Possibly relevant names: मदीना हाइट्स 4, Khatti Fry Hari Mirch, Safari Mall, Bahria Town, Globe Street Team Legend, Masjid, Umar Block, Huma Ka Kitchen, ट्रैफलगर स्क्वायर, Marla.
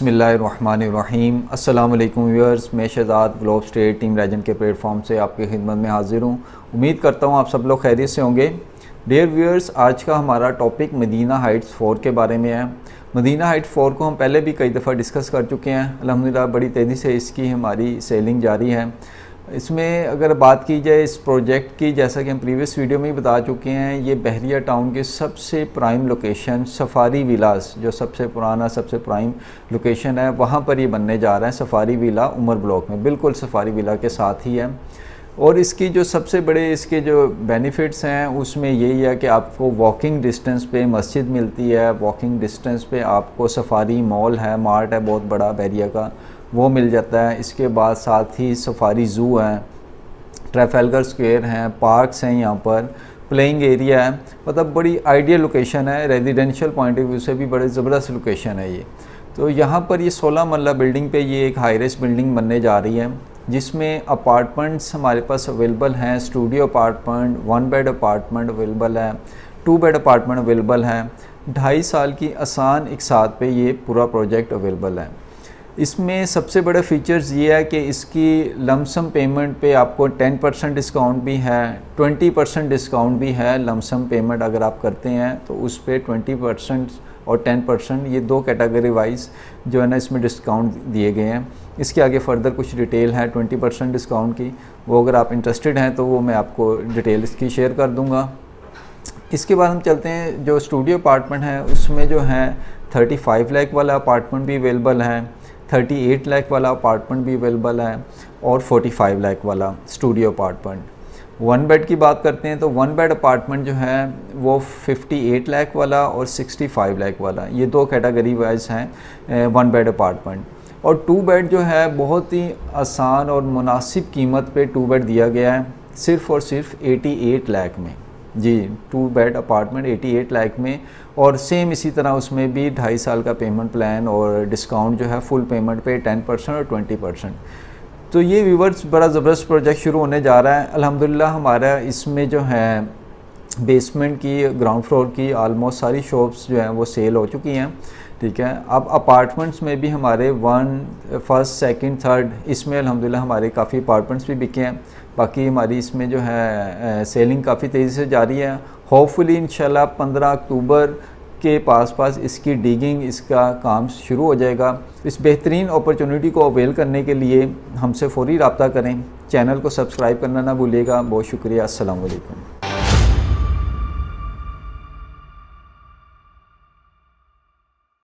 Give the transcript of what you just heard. बिस्मिल्लाहिर्रहमानिर्रहीम। अस्सलाम वालेकुम व्यूअर्स, मैं Shahzad globe street team legend के प्लेटफॉर्म से आपकी खिदमत में हाजिर हूँ। उम्मीद करता हूँ आप सब लोग खैरियत से होंगे। डियर व्यूअर्स, आज का हमारा टॉपिक मदीना हाइट्स 4 के बारे में है। मदीना हाइट्स 4 को हम पहले भी कई दफ़ा डिस्कस कर चुके हैं। अल्हम्दुलिल्लाह बड़ी तेज़ी से इसकी हमारी सेलिंग जारी है। इसमें अगर बात की जाए इस प्रोजेक्ट की, जैसा कि हम प्रीवियस वीडियो में ही बता चुके हैं, ये बहरिया टाउन की सबसे प्राइम लोकेशन सफ़ारी विलास, जो सबसे पुराना सबसे प्राइम लोकेशन है, वहाँ पर ये बनने जा रहा है। सफ़ारी विला उमर ब्लॉक में, बिल्कुल सफ़ारी विला के साथ ही है। और इसकी जो सबसे बड़े इसके जो बेनिफिट्स हैं उसमें यही है कि आपको वॉकिंग डिस्टेंस पे मस्जिद मिलती है, वॉकिंग डिस्टेंस पे आपको सफ़ारी मॉल है, मार्ट है बहुत बड़ा बहरिया का, वो मिल जाता है। इसके बाद साथ ही सफ़ारी ज़ू है, ट्रैफलगर स्क्वायर हैं, पार्क्स हैं, यहाँ पर प्लेइंग एरिया है। मतलब बड़ी आइडियल लोकेशन है, रेजिडेंशियल पॉइंट ऑफ व्यू से भी बड़ी ज़बरदस्त लोकेशन है ये। तो यहाँ पर ये 16 मरला बिल्डिंग पे ये एक हाई राइज बिल्डिंग बनने जा रही है, जिसमें अपार्टमेंट्स हमारे पास अवेलेबल हैं। Studio apartment, 1 bed apartment available है, 2 बेड अपार्टमेंट अवेलेबल है। 2.5 साल की आसान एक साथ पे ये पूरा प्रोजेक्ट अवेलेबल है। इसमें सबसे बड़ा फ़ीचर्स ये है कि इसकी लमसम पेमेंट पे आपको 10% डिस्काउंट भी है, 20% डिस्काउंट भी है। लमसम पेमेंट अगर आप करते हैं तो उस पर 20% और 10%, ये 2 कैटेगरी वाइज जो है ना इसमें डिस्काउंट दिए गए हैं। इसके आगे फर्दर कुछ डिटेल है 20% डिस्काउंट की, वो अगर आप इंटरेस्टेड हैं तो वो मैं आपको डिटेल इसकी शेयर कर दूँगा। इसके बाद हम चलते हैं जो स्टूडियो अपार्टमेंट है, उसमें जो है 35 लाख वाला अपार्टमेंट भी अवेलेबल है, 38 लाख वाला अपार्टमेंट भी अवेलेबल है और 45 लाख वाला स्टूडियो अपार्टमेंट। 1 बेड की बात करते हैं तो 1 बेड अपार्टमेंट जो है वो 58 लाख वाला और 65 लाख वाला, ये 2 कैटेगरी वाइज हैं 1 बेड अपार्टमेंट। और 2 बेड जो है बहुत ही आसान और मुनासिब कीमत पे 2 बेड दिया गया है, सिर्फ़ और सिर्फ 88 लाख में। जी, 2 बेड अपार्टमेंट 88 लाख में। और सेम इसी तरह उसमें भी 2.5 साल का पेमेंट प्लान और डिस्काउंट जो है फुल पेमेंट पे 10% और 20%। तो ये व्यूवर्स बड़ा ज़बरदस्त प्रोजेक्ट शुरू होने जा रहा है। अल्हम्दुलिल्लाह हमारा इसमें जो है बेसमेंट की, ग्राउंड फ्लोर की आलमोस्ट सारी शॉप्स जो हैं वो सेल हो चुकी हैं। ठीक है, अब अपार्टमेंट्स में भी हमारे 1, 1st, 2nd, 3rd इसमें अल्हम्दुलिल्लाह हमारे काफ़ी अपार्टमेंट्स भी बिके हैं। बाकी हमारी इसमें जो है सेलिंग काफ़ी तेज़ी से जारी है। होपफुली इंशाल्लाह 15 अक्टूबर के पास इसकी डिगिंग, इसका काम शुरू हो जाएगा। इस बेहतरीन अपॉर्चुनिटी को अवेल करने के लिए हमसे फ़ौरी रब्ता करें। चैनल को सब्सक्राइब करना ना भूलिएगा। बहुत शुक्रिया। अस्सलाम वालेकुम।